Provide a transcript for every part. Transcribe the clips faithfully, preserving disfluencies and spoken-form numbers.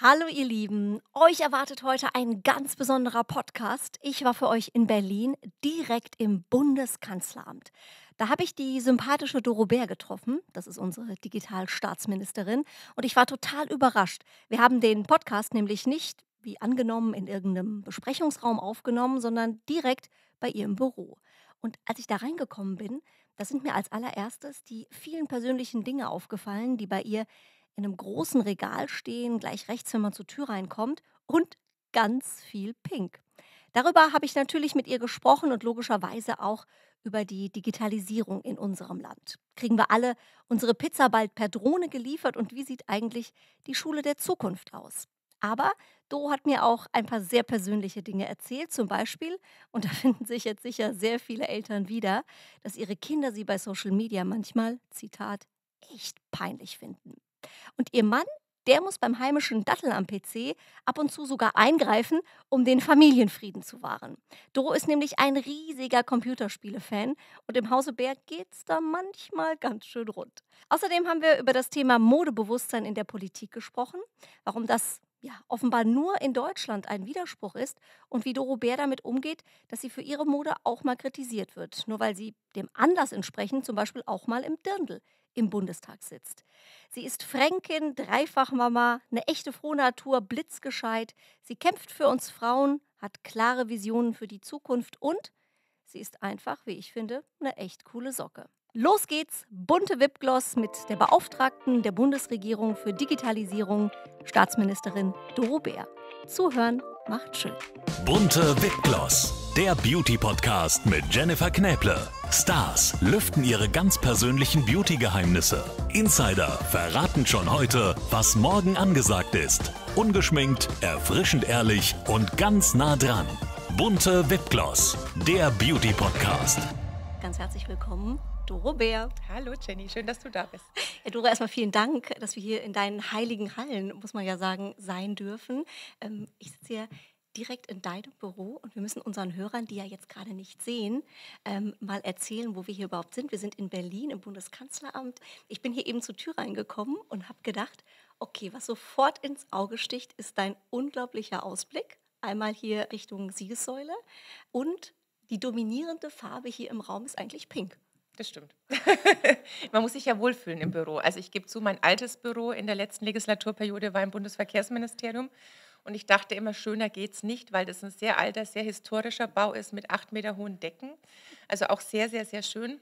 Hallo ihr Lieben, euch erwartet heute ein ganz besonderer Podcast. Ich war für euch in Berlin, direkt im Bundeskanzleramt. Da habe ich die sympathische Dorothee Bär getroffen, das ist unsere Digitalstaatsministerin, und ich war total überrascht. Wir haben den Podcast nämlich nicht, wie angenommen, in irgendeinem Besprechungsraum aufgenommen, sondern direkt bei ihr im Büro. Und als ich da reingekommen bin, da sind mir als allererstes die vielen persönlichen Dinge aufgefallen, die bei ihr in einem großen Regal stehen, gleich rechts, wenn man zur Tür reinkommt, und ganz viel Pink. Darüber habe ich natürlich mit ihr gesprochen und logischerweise auch über die Digitalisierung in unserem Land. Kriegen wir alle unsere Pizza bald per Drohne geliefert und wie sieht eigentlich die Schule der Zukunft aus? Aber Do hat mir auch ein paar sehr persönliche Dinge erzählt, zum Beispiel, und da finden sich jetzt sicher sehr viele Eltern wieder, dass ihre Kinder sie bei Social Media manchmal, Zitat, echt peinlich finden. Und ihr Mann, der muss beim heimischen Dattel am P C ab und zu sogar eingreifen, um den Familienfrieden zu wahren. Doro ist nämlich ein riesiger Computerspiele-Fan und im Hause Bär geht's da manchmal ganz schön rund. Außerdem haben wir über das Thema Modebewusstsein in der Politik gesprochen, warum das ja offenbar nur in Deutschland ein Widerspruch ist und wie Doro Bär damit umgeht, dass sie für ihre Mode auch mal kritisiert wird, nur weil sie dem Anlass entsprechend zum Beispiel auch mal im Dirndl im Bundestag sitzt. Sie ist Fränkin, Dreifachmama, eine echte Frohnatur, blitzgescheit. Sie kämpft für uns Frauen, hat klare Visionen für die Zukunft und sie ist einfach, wie ich finde, eine echt coole Socke. Los geht's, bunte V I P Gloss mit der Beauftragten der Bundesregierung für Digitalisierung, Staatsministerin Dorothee Bär. Zuhören macht schön. Bunte V I P Gloss, der Beauty-Podcast mit Jennifer Knäble. Stars lüften ihre ganz persönlichen Beauty-Geheimnisse. Insider verraten schon heute, was morgen angesagt ist. Ungeschminkt, erfrischend ehrlich und ganz nah dran. Bunte V I P Gloss, der Beauty-Podcast. Ganz herzlich willkommen, Dorothee Bär. Hallo Jenny, schön, dass du da bist. Ja, Doro, erstmal vielen Dank, dass wir hier in deinen heiligen Hallen, muss man ja sagen, sein dürfen. Ähm, ich sitze hier direkt in deinem Büro und wir müssen unseren Hörern, die ja jetzt gerade nicht sehen, ähm, mal erzählen, wo wir hier überhaupt sind. Wir sind in Berlin im Bundeskanzleramt. Ich bin hier eben zur Tür reingekommen und habe gedacht, okay, was sofort ins Auge sticht, ist dein unglaublicher Ausblick. Einmal hier Richtung Siegessäule und die dominierende Farbe hier im Raum ist eigentlich pink. Das stimmt. Man muss sich ja wohlfühlen im Büro. Also ich gebe zu, mein altes Büro in der letzten Legislaturperiode war im Bundesverkehrsministerium und ich dachte immer, schöner geht es nicht, weil das ein sehr alter, sehr historischer Bau ist mit acht Meter hohen Decken. Also auch sehr, sehr, sehr schön.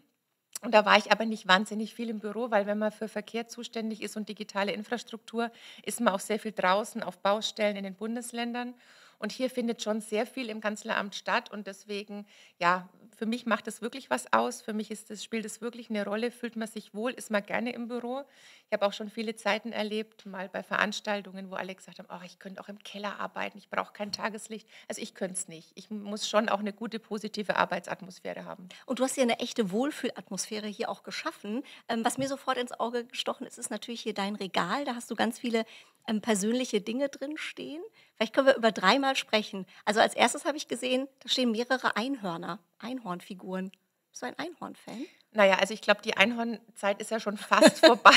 Und da war ich aber nicht wahnsinnig viel im Büro, weil wenn man für Verkehr zuständig ist und digitale Infrastruktur, ist man auch sehr viel draußen auf Baustellen in den Bundesländern. Und hier findet schon sehr viel im Kanzleramt statt und deswegen, ja, für mich macht das wirklich was aus. Für mich ist das, spielt das wirklich eine Rolle. Fühlt man sich wohl, ist man gerne im Büro. Ich habe auch schon viele Zeiten erlebt, mal bei Veranstaltungen, wo alle gesagt haben, oh, ich könnte auch im Keller arbeiten, ich brauche kein Tageslicht. Also ich könnte es nicht. Ich muss schon auch eine gute, positive Arbeitsatmosphäre haben. Und du hast ja eine echte Wohlfühlatmosphäre hier auch geschaffen. Was mir sofort ins Auge gestochen ist, ist natürlich hier dein Regal. Da hast du ganz viele Ähm, persönliche Dinge drin stehen. Vielleicht können wir über dreimal sprechen. Also als erstes habe ich gesehen, da stehen mehrere Einhörner, Einhornfiguren. Bist du ein Einhorn-Fan? Naja, also ich glaube, die Einhornzeit ist ja schon fast vorbei.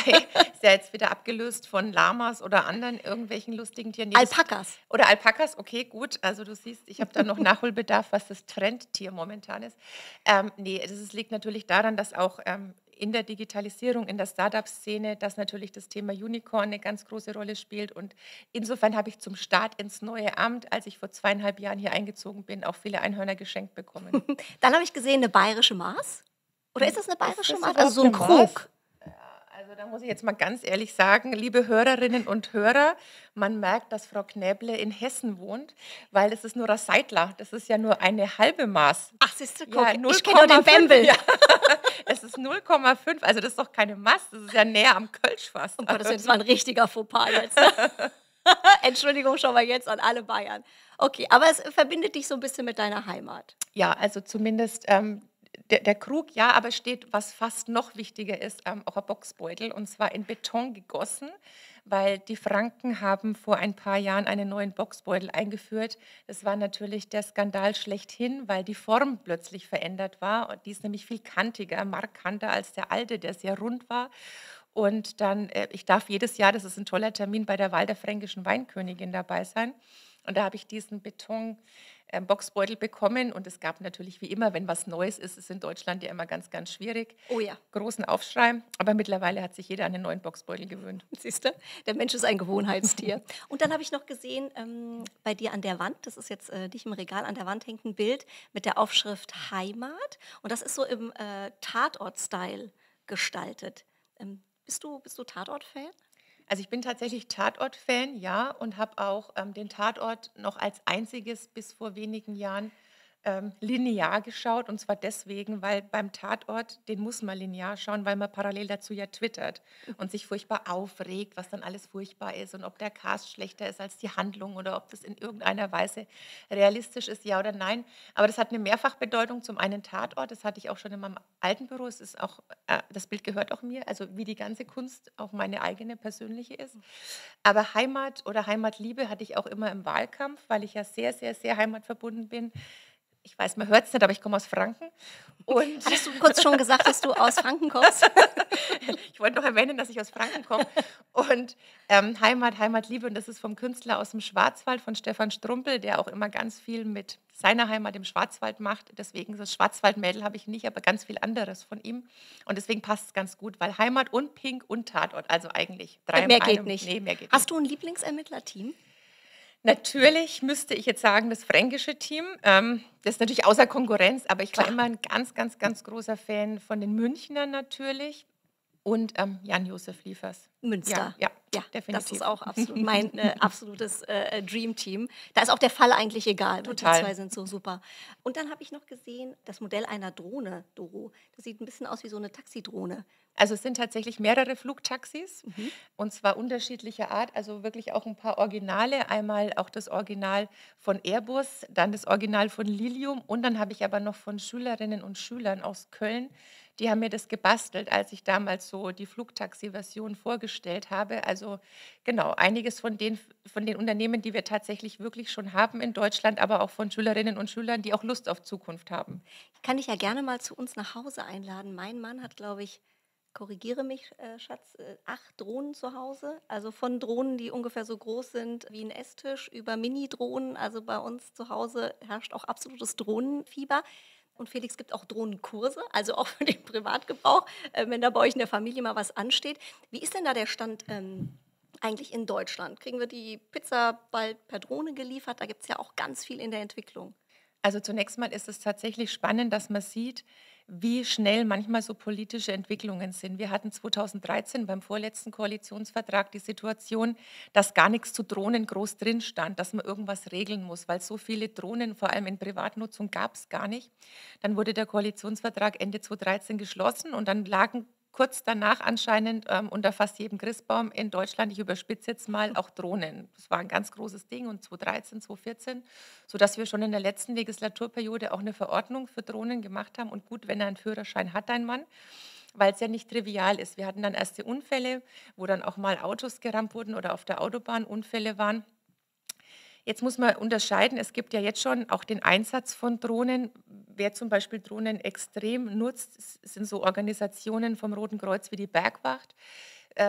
Ist ja jetzt wieder abgelöst von Lamas oder anderen irgendwelchen lustigen Tieren. Nee, Alpakas. Oder Alpakas, okay, gut. Also du siehst, ich habe da noch Nachholbedarf, was das Trendtier momentan ist. Ähm, nee, das ist, liegt natürlich daran, dass auch Ähm, in der Digitalisierung, in der Startup-Szene, dass natürlich das Thema Unicorn eine ganz große Rolle spielt. Und insofern habe ich zum Start ins neue Amt, als ich vor zweieinhalb Jahren hier eingezogen bin, auch viele Einhörner geschenkt bekommen. Dann habe ich gesehen, eine bayerische Maß. Oder ist das eine bayerische das Maß? Also so ein Krug. Also da muss ich jetzt mal ganz ehrlich sagen, liebe Hörerinnen und Hörer, man merkt, dass Frau Knäble in Hessen wohnt, weil das ist nur ein Seidler, das ist ja nur eine halbe Maß. Ach, siehst du, guck, ja, ich kenne nur den Bembel. Ja. Es ist null Komma fünf, also das ist doch keine Maß, das ist ja näher am Kölsch fast. Oh Gott, das war ein richtiger Fauxpas jetzt. Entschuldigung schon mal jetzt an alle Bayern. Okay, aber es verbindet dich so ein bisschen mit deiner Heimat. Ja, also zumindest Ähm, Der, der Krug, ja, aber steht, was fast noch wichtiger ist, ähm, auch ein Boxbeutel, und zwar in Beton gegossen, weil die Franken haben vor ein paar Jahren einen neuen Boxbeutel eingeführt. Das war natürlich der Skandal schlechthin, weil die Form plötzlich verändert war. Und die ist nämlich viel kantiger, markanter als der alte, der sehr rund war. Und dann, äh, ich darf jedes Jahr, das ist ein toller Termin, bei der Wahl der fränkischen Weinkönigin dabei sein. Und da habe ich diesen Beton-Boxbeutel bekommen. Und es gab natürlich, wie immer, wenn was Neues ist, ist in Deutschland ja immer ganz, ganz schwierig. Oh ja. Großen Aufschrei. Aber mittlerweile hat sich jeder an den neuen Boxbeutel gewöhnt. Siehst du, der Mensch ist ein Gewohnheitstier. Und dann habe ich noch gesehen, ähm, bei dir an der Wand, das ist jetzt äh, nicht im Regal, an der Wand hängt ein Bild mit der Aufschrift Heimat. Und das ist so im äh, Tatort-Style gestaltet. Ähm, bist du, bist du Tatort-Fan? Also ich bin tatsächlich Tatort-Fan, ja, und habe auch ähm, den Tatort noch als einziges bis vor wenigen Jahren ähm, linear geschaut. Und zwar deswegen, weil beim Tatort, den muss man linear schauen, weil man parallel dazu ja twittert und sich furchtbar aufregt, was dann alles furchtbar ist und ob der Cast schlechter ist als die Handlung oder ob das in irgendeiner Weise realistisch ist, ja oder nein. Aber das hat eine Mehrfachbedeutung. Zum einen Tatort, das hatte ich auch schon in meinem alten Büro, es ist auch, äh, das Bild gehört auch mir, also wie die ganze Kunst auch meine eigene persönliche ist. Aber Heimat oder Heimatliebe hatte ich auch immer im Wahlkampf, weil ich ja sehr, sehr, sehr heimatverbunden bin. Ich weiß, man hört es nicht, aber ich komme aus Franken. Und hattest du kurz schon gesagt, dass du aus Franken kommst? Ich wollte noch erwähnen, dass ich aus Franken komme. Und ähm, Heimat, Heimatliebe, und das ist vom Künstler aus dem Schwarzwald, von Stefan Strumpel, der auch immer ganz viel mit seiner Heimat im Schwarzwald macht. Deswegen, das Schwarzwaldmädel habe ich nicht, aber ganz viel anderes von ihm. Und deswegen passt es ganz gut, weil Heimat und Pink und Tatort, also eigentlich drei mehr in einem. Geht nicht. Nee, mehr geht Hast nicht. Du ein Lieblingsermittlerteam? Natürlich müsste ich jetzt sagen, das fränkische Team, ähm, das ist natürlich außer Konkurrenz, aber ich war immer ein ganz, ganz, ganz großer Fan von den Münchnern natürlich und ähm, Jan-Josef Liefers. Münster. Ja, ja, ja, definitiv. Das ist auch absolut mein äh, absolutes äh, Dream-Team. Da ist auch der Fall eigentlich egal. Total. Die zwei sind so super. Und dann habe ich noch gesehen, das Modell einer Drohne, Doro. Das sieht ein bisschen aus wie so eine Taxidrohne. Also es sind tatsächlich mehrere Flugtaxis, mhm, und zwar unterschiedlicher Art, also wirklich auch ein paar Originale, einmal auch das Original von Airbus, dann das Original von Lilium und dann habe ich aber noch von Schülerinnen und Schülern aus Köln, die haben mir das gebastelt, als ich damals so die Flugtaxi-Version vorgestellt habe. Also genau, einiges von den, von den Unternehmen, die wir tatsächlich wirklich schon haben in Deutschland, aber auch von Schülerinnen und Schülern, die auch Lust auf Zukunft haben. Ich kann dich ja gerne mal zu uns nach Hause einladen. Mein Mann hat, glaube ich, korrigiere mich, äh, Schatz, äh, acht Drohnen zu Hause. Also von Drohnen, die ungefähr so groß sind wie ein Esstisch, über Mini-Drohnen. Also bei uns zu Hause herrscht auch absolutes Drohnenfieber. Und Felix gibt auch Drohnenkurse, also auch für den Privatgebrauch, äh, wenn da bei euch in der Familie mal was ansteht. Wie ist denn da der Stand ähm, eigentlich in Deutschland? Kriegen wir die Pizza bald per Drohne geliefert? Da gibt es ja auch ganz viel in der Entwicklung. Also zunächst mal ist es tatsächlich spannend, dass man sieht, wie schnell manchmal so politische Entwicklungen sind. Wir hatten zweitausenddreizehn beim vorletzten Koalitionsvertrag die Situation, dass gar nichts zu Drohnen groß drin stand, dass man irgendwas regeln muss, weil so viele Drohnen, vor allem in Privatnutzung, gab es gar nicht. Dann wurde der Koalitionsvertrag Ende zweitausenddreizehn geschlossen und dann lagen kurz danach anscheinend ähm, unter fast jedem Christbaum in Deutschland, ich überspitze jetzt mal, auch Drohnen. Das war ein ganz großes Ding und zweitausenddreizehn, zweitausendvierzehn, sodass wir schon in der letzten Legislaturperiode auch eine Verordnung für Drohnen gemacht haben. Und gut, wenn er einen Führerschein hat, ein Mann, weil es ja nicht trivial ist. Wir hatten dann erste Unfälle, wo dann auch mal Autos gerammt wurden oder auf der Autobahn Unfälle waren. Jetzt muss man unterscheiden, es gibt ja jetzt schon auch den Einsatz von Drohnen. Wer zum Beispiel Drohnen extrem nutzt, sind so Organisationen vom Roten Kreuz wie die Bergwacht.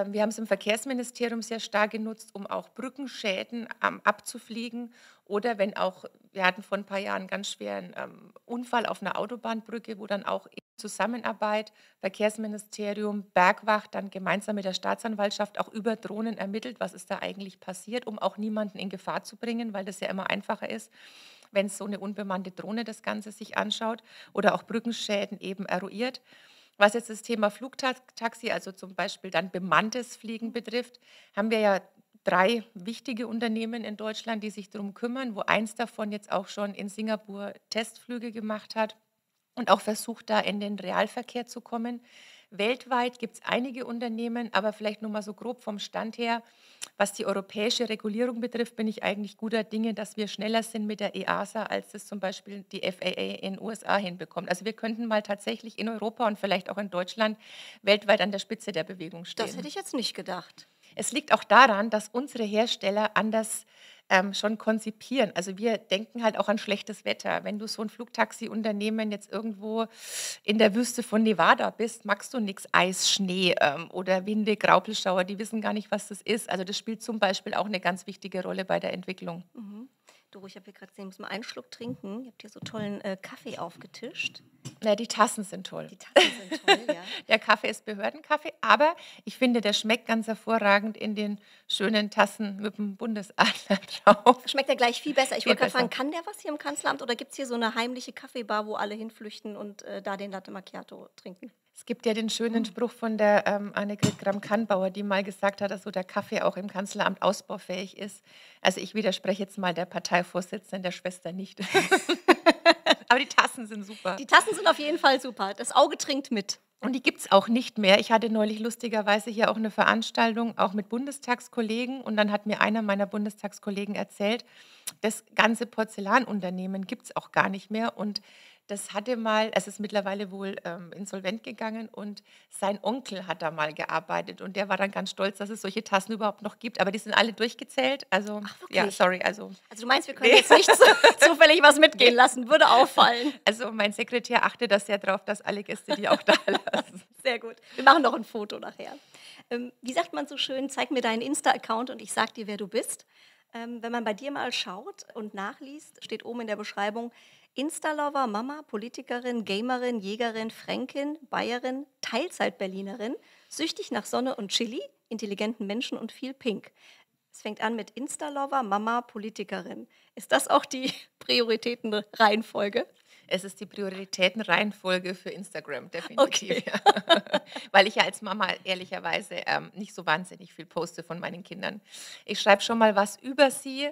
Wir haben es im Verkehrsministerium sehr stark genutzt, um auch Brückenschäden abzufliegen. Oder wenn auch, wir hatten vor ein paar Jahren einen ganz schweren Unfall auf einer Autobahnbrücke, wo dann auch in Zusammenarbeit Verkehrsministerium, Bergwacht, dann gemeinsam mit der Staatsanwaltschaft auch über Drohnen ermittelt, was ist da eigentlich passiert, um auch niemanden in Gefahr zu bringen, weil das ja immer einfacher ist, wenn so eine unbemannte Drohne das Ganze sich anschaut oder auch Brückenschäden eben eruiert. Was jetzt das Thema Flugtaxi, also zum Beispiel dann bemanntes Fliegen betrifft, haben wir ja drei wichtige Unternehmen in Deutschland, die sich darum kümmern, wo eins davon jetzt auch schon in Singapur Testflüge gemacht hat und auch versucht, da in den Realverkehr zu kommen. Weltweit gibt es einige Unternehmen, aber vielleicht nur mal so grob vom Stand her, was die europäische Regulierung betrifft, bin ich eigentlich guter Dinge, dass wir schneller sind mit der E A S A, als das zum Beispiel die F A A in den U S A hinbekommt. Also wir könnten mal tatsächlich in Europa und vielleicht auch in Deutschland weltweit an der Spitze der Bewegung stehen. Das hätte ich jetzt nicht gedacht. Es liegt auch daran, dass unsere Hersteller anders ähm, schon konzipieren. Also wir denken halt auch an schlechtes Wetter. Wenn du so ein Flugtaxi-Unternehmen jetzt irgendwo in der Wüste von Nevada bist, magst du nichts Eis, Schnee ähm, oder Winde, Graupelschauer, die wissen gar nicht, was das ist. Also das spielt zum Beispiel auch eine ganz wichtige Rolle bei der Entwicklung. Mhm. Doro, ich habe hier gerade gesehen, muss man einen Schluck trinken. Ihr habt hier so tollen äh, Kaffee aufgetischt. Na, die Tassen sind toll. Die Tassen sind toll, ja. Der Kaffee ist Behördenkaffee, aber ich finde, der schmeckt ganz hervorragend in den schönen Tassen mit dem Bundesadler drauf. Schmeckt der gleich viel besser. Ich wollte gerade fragen, kann der was hier im Kanzleramt oder gibt es hier so eine heimliche Kaffeebar, wo alle hinflüchten und äh, da den Latte Macchiato trinken? Es gibt ja den schönen Spruch von der ähm, Annegret Kramp-Karrenbauer, die mal gesagt hat, dass so der Kaffee auch im Kanzleramt ausbaufähig ist. Also ich widerspreche jetzt mal der Parteivorsitzenden, der Schwester nicht. Aber die Tassen sind super. Die Tassen sind auf jeden Fall super. Das Auge trinkt mit. Und die gibt es auch nicht mehr. Ich hatte neulich lustigerweise hier auch eine Veranstaltung, auch mit Bundestagskollegen. Und dann hat mir einer meiner Bundestagskollegen erzählt, das ganze Porzellanunternehmen gibt es auch gar nicht mehr. Und das hatte mal, es ist mittlerweile wohl ähm, insolvent gegangen und sein Onkel hat da mal gearbeitet und der war dann ganz stolz, dass es solche Tassen überhaupt noch gibt, aber die sind alle durchgezählt, also ach, ja, sorry. Also, also du meinst, wir können nee. jetzt nicht zufällig was mitgehen lassen, würde auffallen. Also mein Sekretär achtet das sehr drauf, dass alle Gäste die auch da lassen. Sehr gut, wir machen noch ein Foto nachher. Ähm, wie sagt man so schön, zeig mir deinen Insta-Account und ich sag dir, wer du bist. Ähm, wenn man bei dir mal schaut und nachliest, steht oben in der Beschreibung, Instalover, Mama, Politikerin, Gamerin, Jägerin, Fränkin, Bayerin, Teilzeit-Berlinerin, süchtig nach Sonne und Chili, intelligenten Menschen und viel Pink. Es fängt an mit Instalover, Mama, Politikerin. Ist das auch die Prioritätenreihenfolge? Es ist die Prioritätenreihenfolge für Instagram, definitiv. Okay. Ja. Weil ich ja als Mama ehrlicherweise ähm, nicht so wahnsinnig viel poste von meinen Kindern. Ich schreibe schon mal was über sie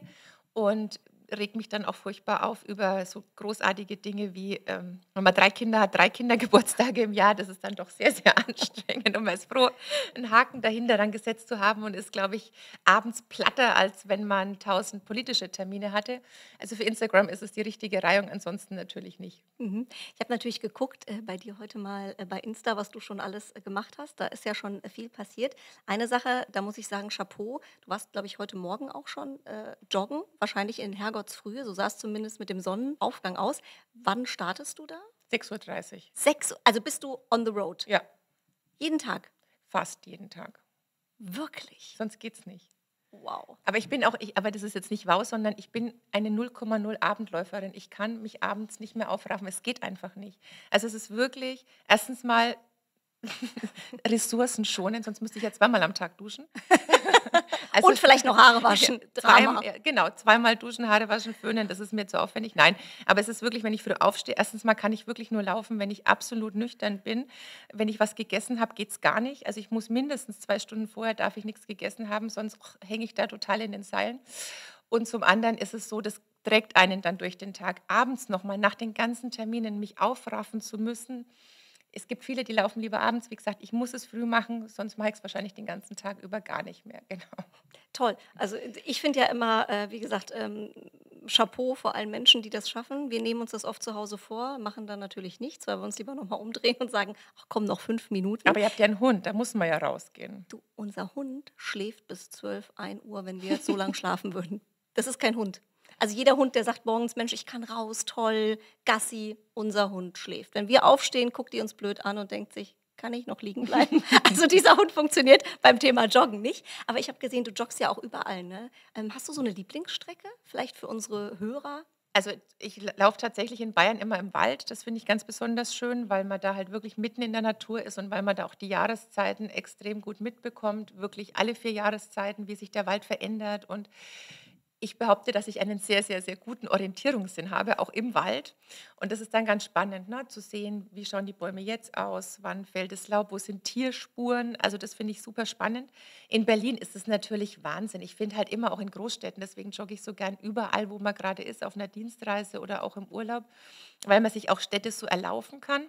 und regt mich dann auch furchtbar auf über so großartige Dinge wie, ähm, wenn man drei Kinder hat, drei Kindergeburtstage im Jahr, das ist dann doch sehr, sehr anstrengend und man ist froh, einen Haken dahinter dann gesetzt zu haben und ist, glaube ich, abends platter, als wenn man tausend politische Termine hatte. Also für Instagram ist es die richtige Reihung, ansonsten natürlich nicht. Mhm. Ich habe natürlich geguckt äh, bei dir heute mal äh, bei Insta, was du schon alles äh, gemacht hast. Da ist ja schon äh, viel passiert. Eine Sache, da muss ich sagen, Chapeau, du warst, glaube ich, heute Morgen auch schon äh, joggen, wahrscheinlich in Herrgott früh, so sah es zumindest mit dem Sonnenaufgang aus. Wann startest du da? sechs Uhr dreißig. sechs Uhr, also bist du on the road? Ja. Jeden Tag? Fast jeden Tag. Wirklich? Sonst geht's nicht. Wow. Aber ich bin auch, ich, aber das ist jetzt nicht wow, sondern ich bin eine null Komma null Abendläuferin. Ich kann mich abends nicht mehr aufraffen. Es geht einfach nicht. Also es ist wirklich, erstens mal Ressourcen schonen, sonst müsste ich ja zweimal am Tag duschen. Also und vielleicht noch Haare waschen. Drama. Zwei, genau, zweimal duschen, Haare waschen, föhnen, das ist mir zu aufwendig. Nein, aber es ist wirklich, wenn ich früh aufstehe, erstens mal kann ich wirklich nur laufen, wenn ich absolut nüchtern bin. Wenn ich was gegessen habe, geht es gar nicht. Also ich muss mindestens zwei Stunden vorher, darf ich nichts gegessen haben, sonst hänge ich da total in den Seilen. Und zum anderen ist es so, das trägt einen dann durch den Tag. Abends nochmal, nach den ganzen Terminen, mich aufraffen zu müssen. Es gibt viele, die laufen lieber abends. Wie gesagt, ich muss es früh machen, sonst mache ich es wahrscheinlich den ganzen Tag über gar nicht mehr. Genau. Toll. Also ich finde ja immer, äh, wie gesagt, ähm, Chapeau vor allen Menschen, die das schaffen. Wir nehmen uns das oft zu Hause vor, machen dann natürlich nichts, weil wir uns lieber nochmal umdrehen und sagen, ach komm, noch fünf Minuten. Aber ihr habt ja einen Hund, da muss man ja rausgehen. Du, unser Hund schläft bis zwölf, ein Uhr, wenn wir jetzt so lange schlafen würden. Das ist kein Hund. Also jeder Hund, der sagt morgens, Mensch, ich kann raus, toll, Gassi, unser Hund schläft. Wenn wir aufstehen, guckt die uns blöd an und denkt sich, kann ich noch liegen bleiben? Also dieser Hund funktioniert beim Thema Joggen nicht. Aber ich habe gesehen, du joggst ja auch überall, ne? Ähm, hast du so eine Lieblingsstrecke vielleicht für unsere Hörer? Also ich laufe tatsächlich in Bayern immer im Wald. Das finde ich ganz besonders schön, weil man da halt wirklich mitten in der Natur ist und weil man da auch die Jahreszeiten extrem gut mitbekommt. Wirklich alle vier Jahreszeiten, wie sich der Wald verändert und ich behaupte, dass ich einen sehr, sehr, sehr guten Orientierungssinn habe, auch im Wald. Und das ist dann ganz spannend, ne, zu sehen, wie schauen die Bäume jetzt aus, wann fällt das Laub, wo sind Tierspuren. Also das finde ich super spannend. In Berlin ist es natürlich Wahnsinn. Ich finde halt immer auch in Großstädten, deswegen jogge ich so gern überall, wo man gerade ist, auf einer Dienstreise oder auch im Urlaub, weil man sich auch Städte so erlaufen kann.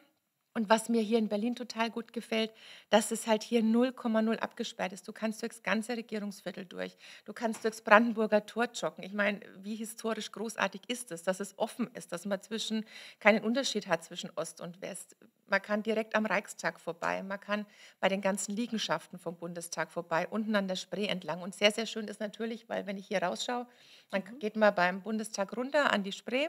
Und was mir hier in Berlin total gut gefällt, dass es halt hier null Komma null abgesperrt ist. Du kannst durchs ganze Regierungsviertel durch. Du kannst durchs Brandenburger Tor joggen. Ich meine, wie historisch großartig ist es, dass es offen ist, dass man zwischen keinen Unterschied hat zwischen Ost und West. Man kann direkt am Reichstag vorbei, man kann bei den ganzen Liegenschaften vom Bundestag vorbei, unten an der Spree entlang. Und sehr, sehr schön ist natürlich, weil wenn ich hier rausschaue, dann mhm. geht man beim Bundestag runter an die Spree,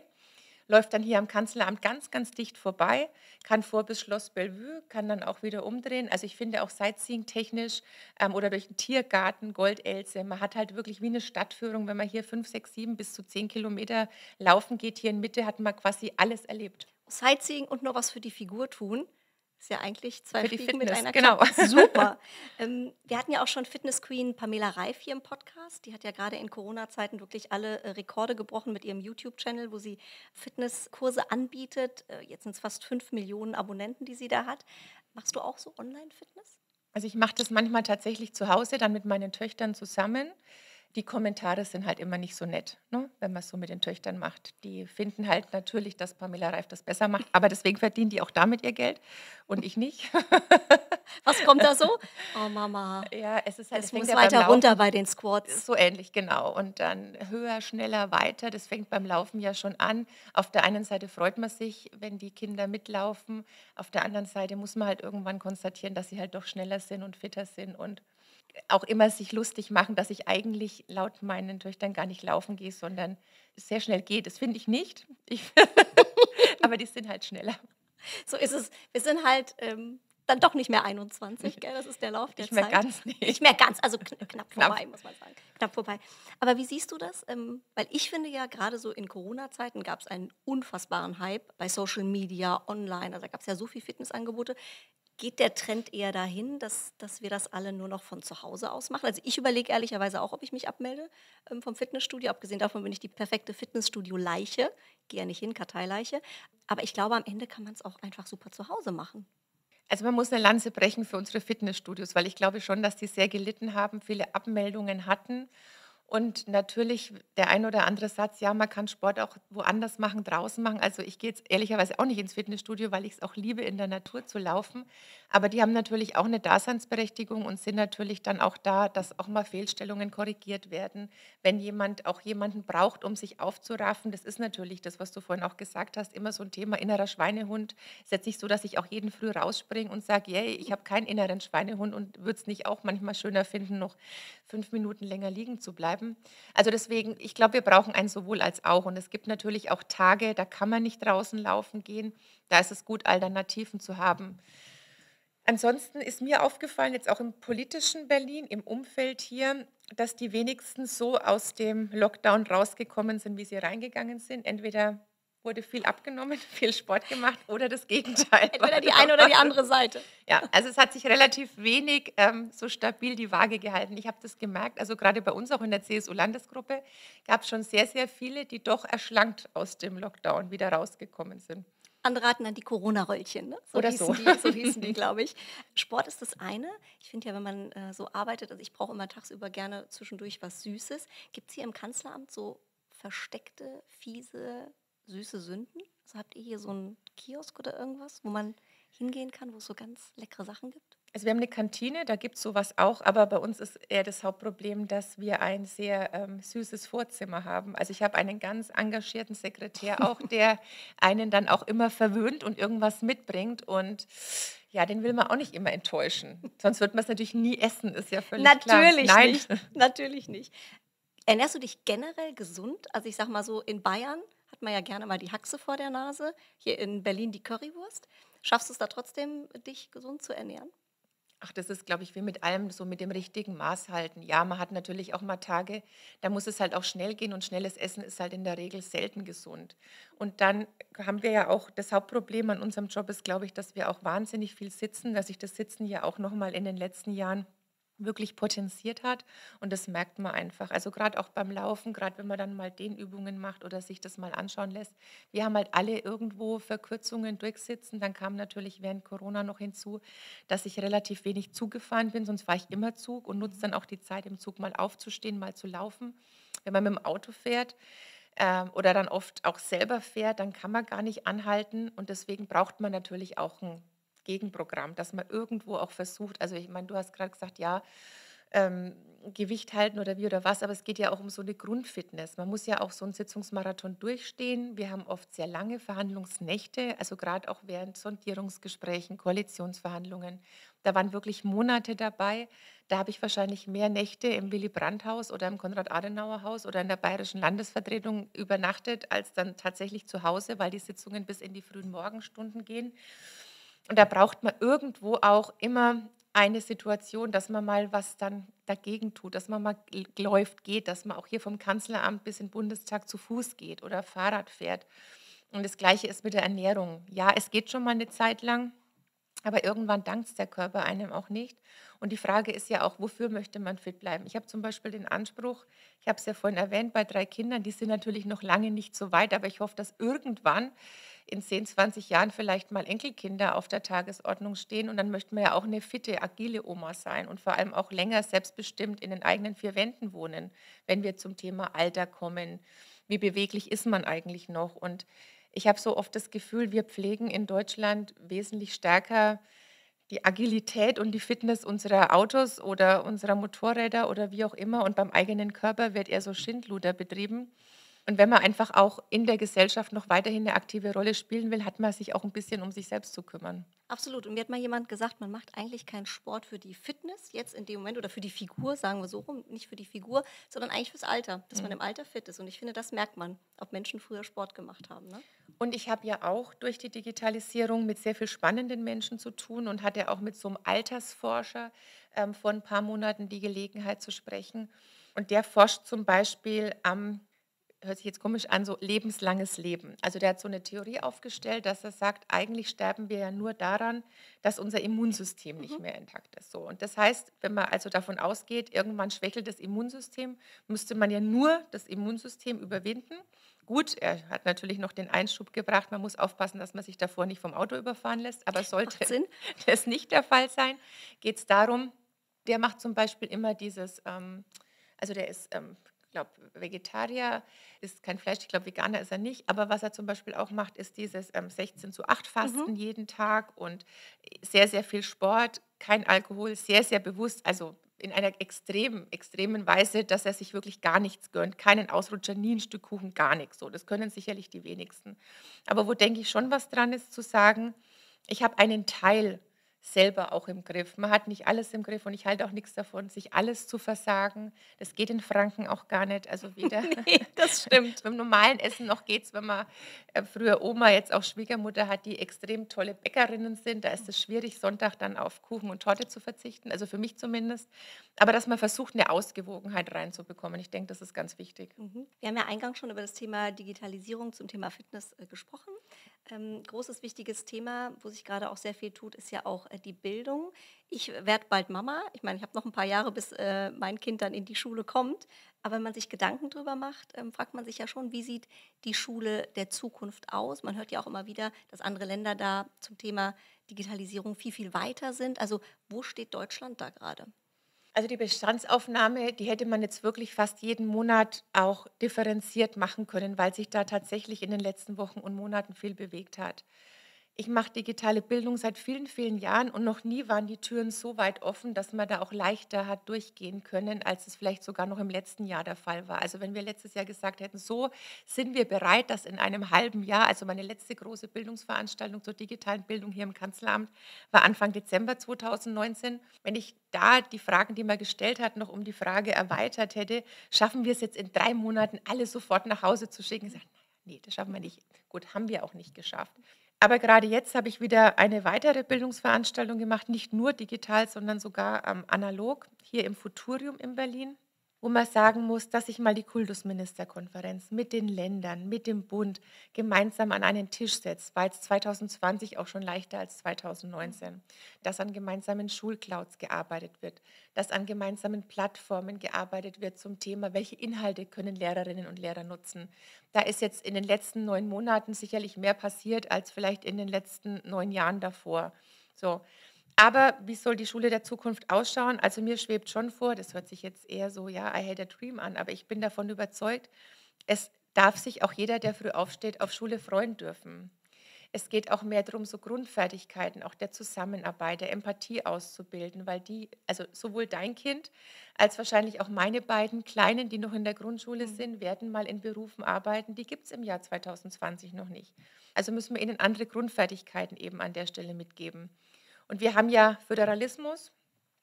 läuft dann hier am Kanzleramt ganz, ganz dicht vorbei, kann vor bis Schloss Bellevue, kann dann auch wieder umdrehen. Also ich finde auch Sightseeing-technisch ähm, oder durch den Tiergarten, Goldelse, man hat halt wirklich wie eine Stadtführung, wenn man hier fünf, sechs, sieben bis zu zehn Kilometer laufen geht, hier in Mitte hat man quasi alles erlebt. Sightseeing und noch was für die Figur tun, ist ja eigentlich zwei Fliegen mit einer Klappe. Genau. Super. ähm, wir hatten ja auch schon Fitness Queen Pamela Reif hier im Podcast. Die hat ja gerade in Corona-Zeiten wirklich alle äh, Rekorde gebrochen mit ihrem YouTube-Channel, wo sie Fitnesskurse anbietet. Äh, jetzt sind es fast fünf Millionen Abonnenten, die sie da hat. Machst du auch so Online-Fitness? Also ich mache das manchmal tatsächlich zu Hause, dann mit meinen Töchtern zusammen. Die Kommentare sind halt immer nicht so nett, ne? Wenn man es so mit den Töchtern macht. Die finden halt natürlich, dass Pamela Reif das besser macht, aber deswegen verdienen die auch damit ihr Geld und ich nicht. Was kommt da so? Oh Mama, ja, es ist halt, es muss weiter Laufen, runter bei den Squats. So ähnlich, genau. Und dann höher, schneller, weiter. Das fängt beim Laufen ja schon an. Auf der einen Seite freut man sich, wenn die Kinder mitlaufen. Auf der anderen Seite muss man halt irgendwann konstatieren, dass sie halt doch schneller sind und fitter sind und auch immer sich lustig machen, dass ich eigentlich laut meinen Töchtern gar nicht laufen gehe, sondern sehr schnell gehe. Das finde ich nicht, ich aber die sind halt schneller. So ist es. Wir sind halt ähm, dann doch nicht mehr einundzwanzig, gell? Das ist der Lauf der Zeit. Nicht mehr ganz, nicht. Nicht mehr ganz, also kn knapp vorbei, knapp. muss man sagen. Knapp vorbei. Aber wie siehst du das? Ähm, weil ich finde ja, gerade so in Corona-Zeiten gab es einen unfassbaren Hype bei Social Media, online, also da gab es ja so viele Fitnessangebote. Geht der Trend eher dahin, dass, dass wir das alle nur noch von zu Hause aus machen? Also ich überlege ehrlicherweise auch, ob ich mich abmelde ähm, vom Fitnessstudio. Abgesehen davon bin ich die perfekte Fitnessstudio-Leiche. Gehe ja nicht hin, Karteileiche. Aber ich glaube, am Ende kann man es auch einfach super zu Hause machen. Also man muss eine Lanze brechen für unsere Fitnessstudios, weil ich glaube schon, dass die sehr gelitten haben, viele Abmeldungen hatten. Und natürlich der ein oder andere Satz, ja, man kann Sport auch woanders machen, draußen machen. Also ich gehe jetzt ehrlicherweise auch nicht ins Fitnessstudio, weil ich es auch liebe, in der Natur zu laufen. Aber die haben natürlich auch eine Daseinsberechtigung und sind natürlich dann auch da, dass auch mal Fehlstellungen korrigiert werden. Wenn jemand auch jemanden braucht, um sich aufzuraffen, das ist natürlich das, was du vorhin auch gesagt hast, immer so ein Thema innerer Schweinehund. Ist jetzt nicht so, dass ich auch jeden früh rausspringe und sage, yay, yeah, ich habe keinen inneren Schweinehund und würde es nicht auch manchmal schöner finden, noch fünf Minuten länger liegen zu bleiben. Also deswegen, ich glaube, wir brauchen ein sowohl als auch. Und es gibt natürlich auch Tage, da kann man nicht draußen laufen gehen. Da ist es gut, Alternativen zu haben. Ansonsten ist mir aufgefallen, jetzt auch im politischen Berlin, im Umfeld hier, dass die wenigsten so aus dem Lockdown rausgekommen sind, wie sie reingegangen sind. Entweder wurde viel abgenommen, viel Sport gemacht oder das Gegenteil. Entweder die eine oder die andere Seite. Ja, also es hat sich relativ wenig ähm, so stabil die Waage gehalten. Ich habe das gemerkt, also gerade bei uns auch in der C S U-Landesgruppe gab es schon sehr, sehr viele, die doch erschlankt aus dem Lockdown wieder rausgekommen sind. Andere hatten dann die Corona-Röllchen, ne? So oder hießen so. Die, so hießen die, glaube ich. Sport ist das eine. Ich finde ja, wenn man äh, so arbeitet, also ich brauche immer tagsüber gerne zwischendurch was Süßes. Gibt es hier im Kanzleramt so versteckte, fiese, süße Sünden? Also habt ihr hier so einen Kiosk oder irgendwas, wo man hingehen kann, wo es so ganz leckere Sachen gibt? Also wir haben eine Kantine, da gibt es sowas auch, aber bei uns ist eher das Hauptproblem, dass wir ein sehr ähm, süßes Vorzimmer haben. Also ich habe einen ganz engagierten Sekretär auch, der einen dann auch immer verwöhnt und irgendwas mitbringt und ja, den will man auch nicht immer enttäuschen. Sonst wird man es natürlich nie essen, ist ja völlig klar. Natürlich nicht, natürlich nicht. Ernährst du dich generell gesund? Also ich sag mal so, in Bayern hat man ja gerne mal die Haxe vor der Nase, hier in Berlin die Currywurst. Schaffst du es da trotzdem, dich gesund zu ernähren? Ach, das ist, glaube ich, wie mit allem, so mit dem richtigen Maß halten. Ja, man hat natürlich auch mal Tage, da muss es halt auch schnell gehen und schnelles Essen ist halt in der Regel selten gesund. Und dann haben wir ja auch, das Hauptproblem an unserem Job ist, glaube ich, dass wir auch wahnsinnig viel sitzen, dass sich das Sitzen ja auch nochmal in den letzten Jahren wirklich potenziert hat und das merkt man einfach. Also gerade auch beim Laufen, gerade wenn man dann mal Dehnübungen macht oder sich das mal anschauen lässt. Wir haben halt alle irgendwo Verkürzungen durchsitzen. Dann kam natürlich während Corona noch hinzu, dass ich relativ wenig Zug gefahren bin, sonst fahre ich immer Zug und nutze dann auch die Zeit im Zug mal aufzustehen, mal zu laufen. Wenn man mit dem Auto fährt, oder dann oft auch selber fährt, dann kann man gar nicht anhalten und deswegen braucht man natürlich auch ein Gegenprogramm, dass man irgendwo auch versucht, also ich meine, du hast gerade gesagt, ja, ähm, Gewicht halten oder wie oder was, aber es geht ja auch um so eine Grundfitness. Man muss ja auch so einen Sitzungsmarathon durchstehen. Wir haben oft sehr lange Verhandlungsnächte, also gerade auch während Sondierungsgesprächen, Koalitionsverhandlungen. Da waren wirklich Monate dabei. Da habe ich wahrscheinlich mehr Nächte im Willy-Brandt-Haus oder im Konrad-Adenauer-Haus oder in der Bayerischen Landesvertretung übernachtet, als dann tatsächlich zu Hause, weil die Sitzungen bis in die frühen Morgenstunden gehen. Und da braucht man irgendwo auch immer eine Situation, dass man mal was dann dagegen tut, dass man mal läuft, geht, dass man auch hier vom Kanzleramt bis in den Bundestag zu Fuß geht oder Fahrrad fährt. Und das Gleiche ist mit der Ernährung. Ja, es geht schon mal eine Zeit lang, aber irgendwann dankt es der Körper einem auch nicht. Und die Frage ist ja auch, wofür möchte man fit bleiben? Ich habe zum Beispiel den Anspruch, ich habe es ja vorhin erwähnt, bei drei Kindern, die sind natürlich noch lange nicht so weit, aber ich hoffe, dass irgendwann in zehn, zwanzig Jahren vielleicht mal Enkelkinder auf der Tagesordnung stehen und dann möchten wir ja auch eine fitte, agile Oma sein und vor allem auch länger selbstbestimmt in den eigenen vier Wänden wohnen, wenn wir zum Thema Alter kommen. Wie beweglich ist man eigentlich noch? Und ich habe so oft das Gefühl, wir pflegen in Deutschland wesentlich stärker die Agilität und die Fitness unserer Autos oder unserer Motorräder oder wie auch immer und beim eigenen Körper wird eher so Schindluder betrieben. Und wenn man einfach auch in der Gesellschaft noch weiterhin eine aktive Rolle spielen will, hat man sich auch ein bisschen um sich selbst zu kümmern. Absolut. Und mir hat mal jemand gesagt, man macht eigentlich keinen Sport für die Fitness jetzt in dem Moment oder für die Figur, sagen wir so rum, nicht für die Figur, sondern eigentlich fürs Alter, dass mhm. man im Alter fit ist. Und ich finde, das merkt man, ob Menschen früher Sport gemacht haben. Ne? Und ich habe ja auch durch die Digitalisierung mit sehr viel spannenden Menschen zu tun und hatte auch mit so einem Altersforscher ähm, vor ein paar Monaten die Gelegenheit zu sprechen. Und der forscht zum Beispiel am hört sich jetzt komisch an, so lebenslanges Leben. Also der hat so eine Theorie aufgestellt, dass er sagt, eigentlich sterben wir ja nur daran, dass unser Immunsystem nicht mehr intakt ist. So. Und das heißt, wenn man also davon ausgeht, irgendwann schwächelt das Immunsystem, müsste man ja nur das Immunsystem überwinden. Gut, er hat natürlich noch den Einschub gebracht, man muss aufpassen, dass man sich davor nicht vom Auto überfahren lässt, aber sollte das nicht der Fall sein, geht es darum, der macht zum Beispiel immer dieses, ähm, also der ist... Ähm, Ich glaube, Vegetarier ist kein Fleisch, ich glaube, Veganer ist er nicht. Aber was er zum Beispiel auch macht, ist dieses ähm, sechzehn zu acht Fasten mhm. jeden Tag und sehr, sehr viel Sport, kein Alkohol, sehr, sehr bewusst, also in einer extremen, extremen Weise, dass er sich wirklich gar nichts gönnt, keinen Ausrutscher, nie ein Stück Kuchen, gar nichts. So, das können sicherlich die wenigsten. Aber wo, denke ich, schon was dran ist, zu sagen, ich habe einen Teil selber auch im Griff. Man hat nicht alles im Griff und ich halte auch nichts davon, sich alles zu versagen. Das geht in Franken auch gar nicht. Also weder nee, das stimmt. Beim normalen Essen noch geht es, wenn man äh, früher Oma, jetzt auch Schwiegermutter hat, die extrem tolle Bäckerinnen sind. Da ist es schwierig, Sonntag dann auf Kuchen und Torte zu verzichten, also für mich zumindest. Aber dass man versucht, eine Ausgewogenheit reinzubekommen. Ich denke, das ist ganz wichtig. Mhm. Wir haben ja eingangs schon über das Thema Digitalisierung zum Thema Fitness äh, gesprochen. Ähm, großes, wichtiges Thema, wo sich gerade auch sehr viel tut, ist ja auch äh, die Bildung. Ich werde bald Mama. Ich meine, ich habe noch ein paar Jahre, bis äh, mein Kind dann in die Schule kommt. Aber wenn man sich Gedanken darüber macht, ähm, fragt man sich ja schon, wie sieht die Schule der Zukunft aus? Man hört ja auch immer wieder, dass andere Länder da zum Thema Digitalisierung viel, viel weiter sind. Also wo steht Deutschland da gerade? Also die Bestandsaufnahme, die hätte man jetzt wirklich fast jeden Monat auch differenziert machen können, weil sich da tatsächlich in den letzten Wochen und Monaten viel bewegt hat. Ich mache digitale Bildung seit vielen, vielen Jahren und noch nie waren die Türen so weit offen, dass man da auch leichter hat durchgehen können, als es vielleicht sogar noch im letzten Jahr der Fall war. Also wenn wir letztes Jahr gesagt hätten, so sind wir bereit, dass in einem halben Jahr, also meine letzte große Bildungsveranstaltung zur digitalen Bildung hier im Kanzleramt war Anfang Dezember zweitausendneunzehn, wenn ich da die Fragen, die man gestellt hat, noch um die Frage erweitert hätte, schaffen wir es jetzt in drei Monaten, alle sofort nach Hause zu schicken? Ich sage, nee, das schaffen wir nicht. Gut, haben wir auch nicht geschafft. Aber gerade jetzt habe ich wieder eine weitere Bildungsveranstaltung gemacht, nicht nur digital, sondern sogar ähm, analog, hier im Futurium in Berlin, wo man sagen muss, dass sich mal die Kultusministerkonferenz mit den Ländern, mit dem Bund gemeinsam an einen Tisch setzt, war jetzt zweitausendzwanzig auch schon leichter als zweitausendneunzehn, dass an gemeinsamen Schulclouds gearbeitet wird, dass an gemeinsamen Plattformen gearbeitet wird zum Thema, welche Inhalte können Lehrerinnen und Lehrer nutzen. Da ist jetzt in den letzten neun Monaten sicherlich mehr passiert, als vielleicht in den letzten neun Jahren davor. So. Aber wie soll die Schule der Zukunft ausschauen? Also mir schwebt schon vor, das hört sich jetzt eher so, ja, I had a dream an, aber ich bin davon überzeugt, es darf sich auch jeder, der früh aufsteht, auf Schule freuen dürfen. Es geht auch mehr darum, so Grundfertigkeiten, auch der Zusammenarbeit, der Empathie auszubilden, weil die, also sowohl dein Kind als wahrscheinlich auch meine beiden Kleinen, die noch in der Grundschule sind, werden mal in Berufen arbeiten, die gibt es im Jahr zweitausendzwanzig noch nicht. Also müssen wir ihnen andere Grundfertigkeiten eben an der Stelle mitgeben. Und wir haben ja Föderalismus,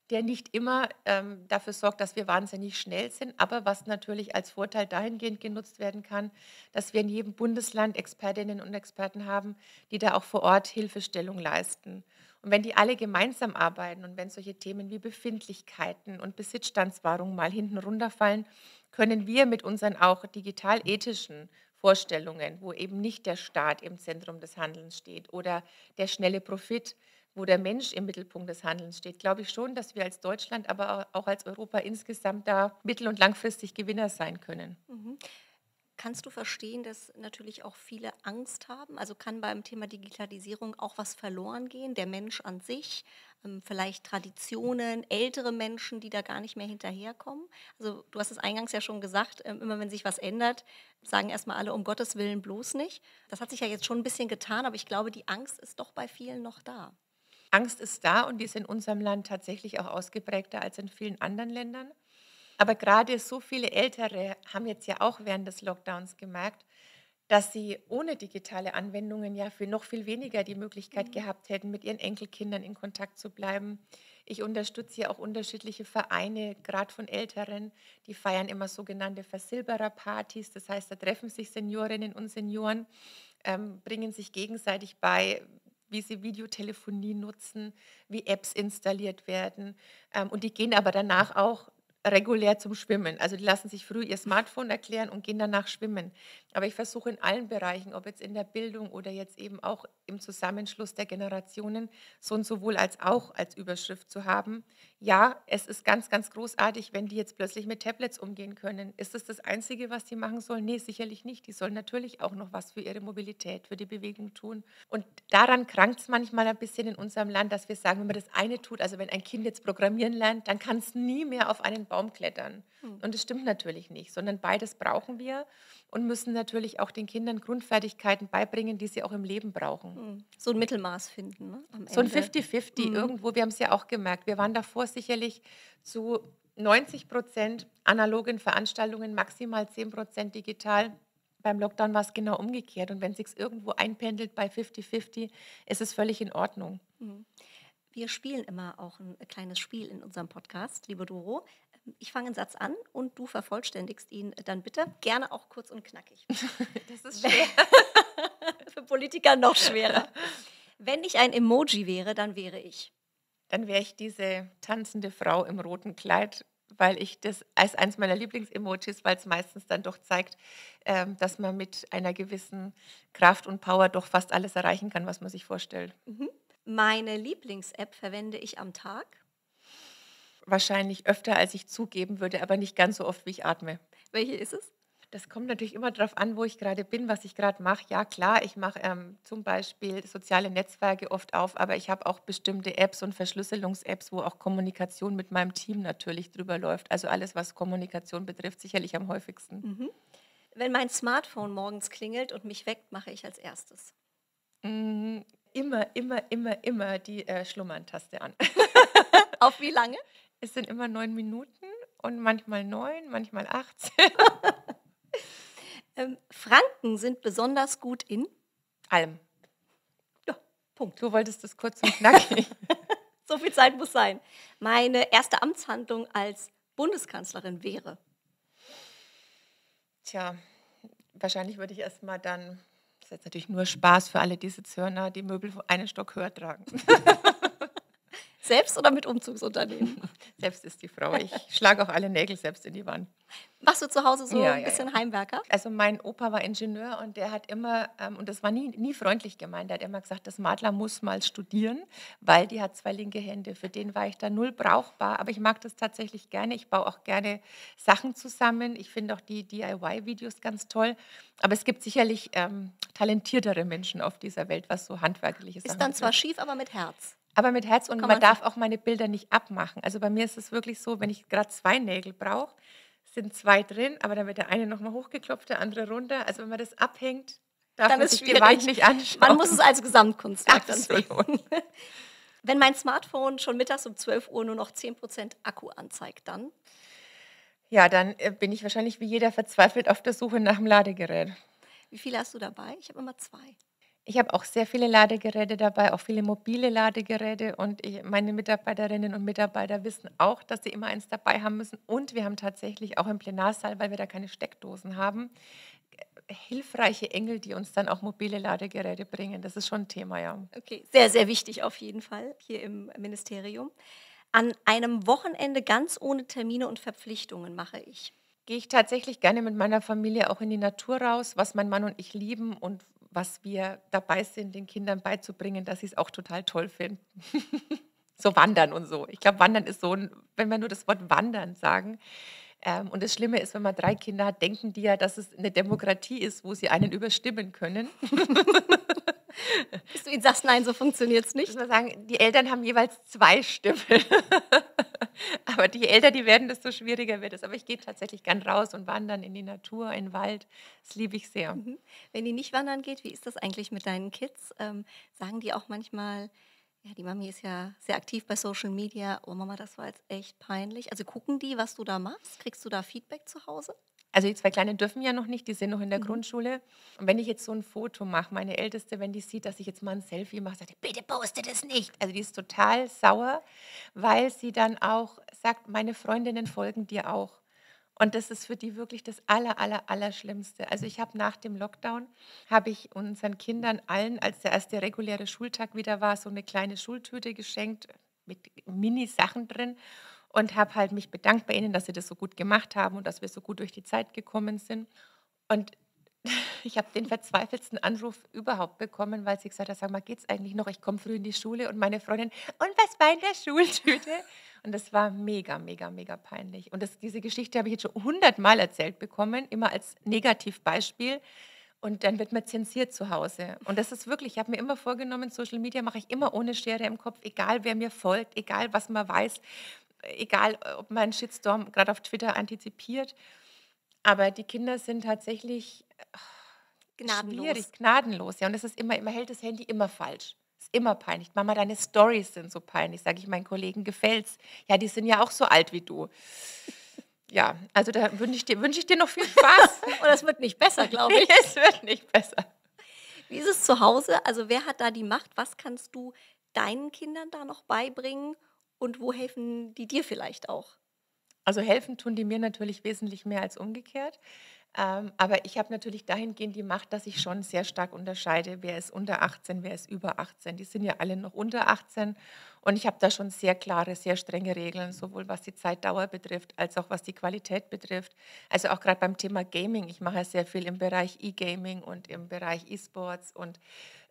der nicht immer ähm, dafür sorgt, dass wir wahnsinnig schnell sind, aber was natürlich als Vorteil dahingehend genutzt werden kann, dass wir in jedem Bundesland Expertinnen und Experten haben, die da auch vor Ort Hilfestellung leisten. Und wenn die alle gemeinsam arbeiten und wenn solche Themen wie Befindlichkeiten und Besitzstandswahrung mal hinten runterfallen, können wir mit unseren auch digital-ethischen Vorstellungen, wo eben nicht der Staat im Zentrum des Handelns steht oder der schnelle Profit, wo der Mensch im Mittelpunkt des Handelns steht, glaube ich schon, dass wir als Deutschland, aber auch als Europa insgesamt da mittel- und langfristig Gewinner sein können. Mhm. Kannst du verstehen, dass natürlich auch viele Angst haben? Also kann beim Thema Digitalisierung auch was verloren gehen? Der Mensch an sich, vielleicht Traditionen, ältere Menschen, die da gar nicht mehr hinterherkommen? Also du hast es eingangs ja schon gesagt, immer wenn sich was ändert, sagen erstmal alle, um Gottes Willen bloß nicht. Das hat sich ja jetzt schon ein bisschen getan, aber ich glaube, die Angst ist doch bei vielen noch da. Angst ist da und die ist in unserem Land tatsächlich auch ausgeprägter als in vielen anderen Ländern. Aber gerade so viele Ältere haben jetzt ja auch während des Lockdowns gemerkt, dass sie ohne digitale Anwendungen ja für noch viel weniger die Möglichkeit gehabt hätten, mit ihren Enkelkindern in Kontakt zu bleiben. Ich unterstütze ja auch unterschiedliche Vereine, gerade von Älteren, die feiern immer sogenannte Versilberer-Partys. Das heißt, da treffen sich Seniorinnen und Senioren, ähm, bringen sich gegenseitig bei, wie sie Videotelefonie nutzen, wie Apps installiert werden. Und die gehen aber danach auch regulär zum Schwimmen. Also die lassen sich früh ihr Smartphone erklären und gehen danach schwimmen. Aber ich versuche in allen Bereichen, ob jetzt in der Bildung oder jetzt eben auch im Zusammenschluss der Generationen, so ein sowohl als auch als Überschrift zu haben. Ja, es ist ganz, ganz großartig, wenn die jetzt plötzlich mit Tablets umgehen können. Ist das das Einzige, was die machen sollen? Nee, sicherlich nicht. Die sollen natürlich auch noch was für ihre Mobilität, für die Bewegung tun. Und daran krankt es manchmal ein bisschen in unserem Land, dass wir sagen, wenn man das eine tut, also wenn ein Kind jetzt programmieren lernt, dann kann es nie mehr auf einen Baum klettern. Und das stimmt natürlich nicht, sondern beides brauchen wir und müssen natürlich auch den Kindern Grundfertigkeiten beibringen, die sie auch im Leben brauchen. So ein Mittelmaß finden, ne? Am Ende. So ein fifty fifty mhm. irgendwo, wir haben es ja auch gemerkt, wir waren davor sicherlich zu neunzig Prozent analogen Veranstaltungen, maximal zehn Prozent digital. Beim Lockdown war es genau umgekehrt und wenn es sich irgendwo einpendelt bei fifty fifty, ist es völlig in Ordnung. Mhm. Wir spielen immer auch ein kleines Spiel in unserem Podcast, liebe Doro. Ich fange einen Satz an und du vervollständigst ihn dann bitte. Gerne auch kurz und knackig. Das ist schwer. Für Politiker noch schwerer. Wenn ich ein Emoji wäre, dann wäre ich. Dann wäre ich diese tanzende Frau im roten Kleid, weil ich das als eines meiner Lieblings-Emojis, weil es meistens dann doch zeigt, dass man mit einer gewissen Kraft und Power doch fast alles erreichen kann, was man sich vorstellt. Mhm. Meine Lieblings-App verwende ich am Tag? Wahrscheinlich öfter, als ich zugeben würde, aber nicht ganz so oft, wie ich atme. Welche ist es? Das kommt natürlich immer darauf an, wo ich gerade bin, was ich gerade mache. Ja, klar, ich mache ähm, zum Beispiel soziale Netzwerke oft auf, aber ich habe auch bestimmte Apps und Verschlüsselungs-Apps, wo auch Kommunikation mit meinem Team natürlich drüber läuft. Also alles, was Kommunikation betrifft, sicherlich am häufigsten. Mhm. Wenn mein Smartphone morgens klingelt und mich weckt, mache ich als erstes? Mhm. Immer, immer, immer, immer die äh, Schlummern-Taste an. Auf wie lange? Es sind immer neun Minuten und manchmal neun, manchmal achtzehn. ähm, Franken sind besonders gut in? Allem. Ja, Punkt. Du wolltest das kurz und knackig. So viel Zeit muss sein. Meine erste Amtshandlung als Bundeskanzlerin wäre? Tja, wahrscheinlich würde ich erst mal dann... Das ist jetzt natürlich nur Spaß für alle, die Sitzhörner, die Möbel einen Stock höher tragen. Selbst oder mit Umzugsunternehmen? Selbst ist die Frau. Ich schlage auch alle Nägel selbst in die Wand. Machst du zu Hause so ja, ein ja, bisschen ja. Heimwerker? Also mein Opa war Ingenieur und der hat immer, ähm, und das war nie, nie freundlich gemeint, der hat immer gesagt, das Madler muss mal studieren, weil die hat zwei linke Hände. Für den war ich da null brauchbar, aber ich mag das tatsächlich gerne. Ich baue auch gerne Sachen zusammen. Ich finde auch die D I Y-Videos ganz toll. Aber es gibt sicherlich ähm, talentiertere Menschen auf dieser Welt, was so handwerkliche Sachen ist. Ist dann zwar schief, aber mit Herz. Aber mit Herz und man darf auch meine Bilder nicht abmachen. Also bei mir ist es wirklich so, wenn ich gerade zwei Nägel brauche, sind zwei drin, aber dann wird der eine nochmal hochgeklopft, der andere runter. Also wenn man das abhängt, Darf dann man ist sich schwierig. Nicht anschauen. Man muss es als Gesamtkunstwerk dann sehen. Wenn mein Smartphone schon mittags um zwölf Uhr nur noch zehn Prozent Akku anzeigt, dann? Ja, dann bin ich wahrscheinlich wie jeder verzweifelt auf der Suche nach dem Ladegerät. Wie viele hast du dabei? Ich habe immer zwei. Ich habe auch sehr viele Ladegeräte dabei, auch viele mobile Ladegeräte. Und ich, meine Mitarbeiterinnen und Mitarbeiter wissen auch, dass sie immer eins dabei haben müssen. Und wir haben tatsächlich auch im Plenarsaal, weil wir da keine Steckdosen haben, hilfreiche Engel, die uns dann auch mobile Ladegeräte bringen. Das ist schon ein Thema, ja. Okay, sehr, sehr wichtig auf jeden Fall hier im Ministerium. An einem Wochenende ganz ohne Termine und Verpflichtungen mache ich. Gehe ich tatsächlich gerne mit meiner Familie auch in die Natur raus, was mein Mann und ich lieben und was wir dabei sind, den Kindern beizubringen, dass sie es auch total toll finden. So wandern und so. Ich glaube, wandern ist so, ein, wenn wir nur das Wort wandern sagen. Ähm, und das Schlimme ist, wenn man drei Kinder hat, denken die ja, dass es eine Demokratie ist, wo sie einen überstimmen können. Bist du ihnen sagst, nein, so funktioniert es nicht? Ich muss mal sagen, die Eltern haben jeweils zwei Stimmen. Aber je älter die werden, desto schwieriger wird es. Aber ich gehe tatsächlich gern raus und wandern in die Natur, in den Wald. Das liebe ich sehr. Mhm. Wenn die nicht wandern geht, wie ist das eigentlich mit deinen Kids? Ähm, sagen die auch manchmal, ja, die Mami ist ja sehr aktiv bei Social Media. Oh Mama, das war jetzt echt peinlich. Also gucken die, was du da machst? Kriegst du da Feedback zu Hause? Also die zwei Kleinen dürfen ja noch nicht, die sind noch in der mhm. Grundschule. Und wenn ich jetzt so ein Foto mache, meine Älteste, wenn die sieht, dass ich jetzt mal ein Selfie mache, sagt, bitte poste das nicht. Also die ist total sauer, weil sie dann auch sagt, meine Freundinnen folgen dir auch. Und das ist für die wirklich das aller, aller, aller Schlimmste. Also ich habe nach dem Lockdown, habe ich unseren Kindern allen, als der erste reguläre Schultag wieder war, so eine kleine Schultüte geschenkt mit Mini-Sachen drin. Und habe halt mich bedankt bei ihnen, dass sie das so gut gemacht haben und dass wir so gut durch die Zeit gekommen sind. Und ich habe den verzweifeltsten Anruf überhaupt bekommen, weil sie gesagt hat, sag mal, geht's eigentlich noch? Ich komme früh in die Schule und meine Freundin, und was war in der Schultüte? Und das war mega, mega, mega peinlich. Und das, diese Geschichte habe ich jetzt schon hundertmal erzählt bekommen, immer als Negativbeispiel. Und dann wird man zensiert zu Hause. Und das ist wirklich, ich habe mir immer vorgenommen, Social Media mache ich immer ohne Schere im Kopf, egal wer mir folgt, egal was man weiß. Egal, ob man einen Shitstorm gerade auf Twitter antizipiert, aber die Kinder sind tatsächlich gnadenlos. Schwierig, gnadenlos. Ja, und das ist immer, man hält das Handy immer falsch. Ist immer peinlich. Mama, deine Storys sind so peinlich, sage ich meinen Kollegen, gefällt's? Ja, die sind ja auch so alt wie du. Ja, also da wünsche ich dir, wünsche ich dir noch viel Spaß. Und das wird nicht besser, glaube ich. Es wird nicht besser. Wie ist es zu Hause? Also wer hat da die Macht? Was kannst du deinen Kindern da noch beibringen? Und wo helfen die dir vielleicht auch? Also helfen tun die mir natürlich wesentlich mehr als umgekehrt. Ähm, aber ich habe natürlich dahingehend die Macht, dass ich schon sehr stark unterscheide, wer ist unter achtzehn, wer ist über achtzehn. Die sind ja alle noch unter achtzehn. Und ich habe da schon sehr klare, sehr strenge Regeln, sowohl was die Zeitdauer betrifft, als auch was die Qualität betrifft. Also auch gerade beim Thema Gaming. Ich mache ja sehr viel im Bereich E-Gaming und im Bereich E-Sports und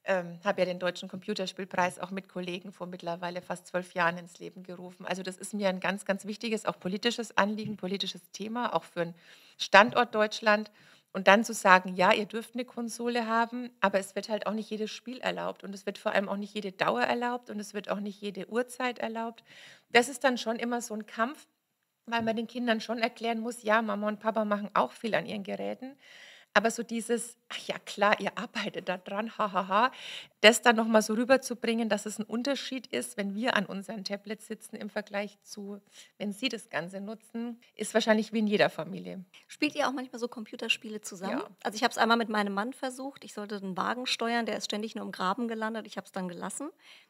Ähm, habe ja den Deutschen Computerspielpreis auch mit Kollegen vor mittlerweile fast zwölf Jahren ins Leben gerufen. Also das ist mir ein ganz, ganz wichtiges, auch politisches Anliegen, politisches Thema, auch für einen Standort Deutschland. Und dann zu sagen, ja, ihr dürft eine Konsole haben, aber es wird halt auch nicht jedes Spiel erlaubt und es wird vor allem auch nicht jede Dauer erlaubt und es wird auch nicht jede Uhrzeit erlaubt. Das ist dann schon immer so ein Kampf, weil man den Kindern schon erklären muss, ja, Mama und Papa machen auch viel an ihren Geräten. Aber so dieses, ach ja klar, ihr arbeitet da dran, hahaha, ha, ha, das dann nochmal so rüberzubringen, dass es ein Unterschied ist, wenn wir an unseren Tablets sitzen im Vergleich zu, wenn sie das Ganze nutzen, ist wahrscheinlich wie in jeder Familie. Spielt ihr auch manchmal so Computerspiele zusammen? Ja. Also ich habe es einmal mit meinem Mann versucht, ich sollte einen Wagen steuern, der ist ständig nur im Graben gelandet, ich habe es dann gelassen.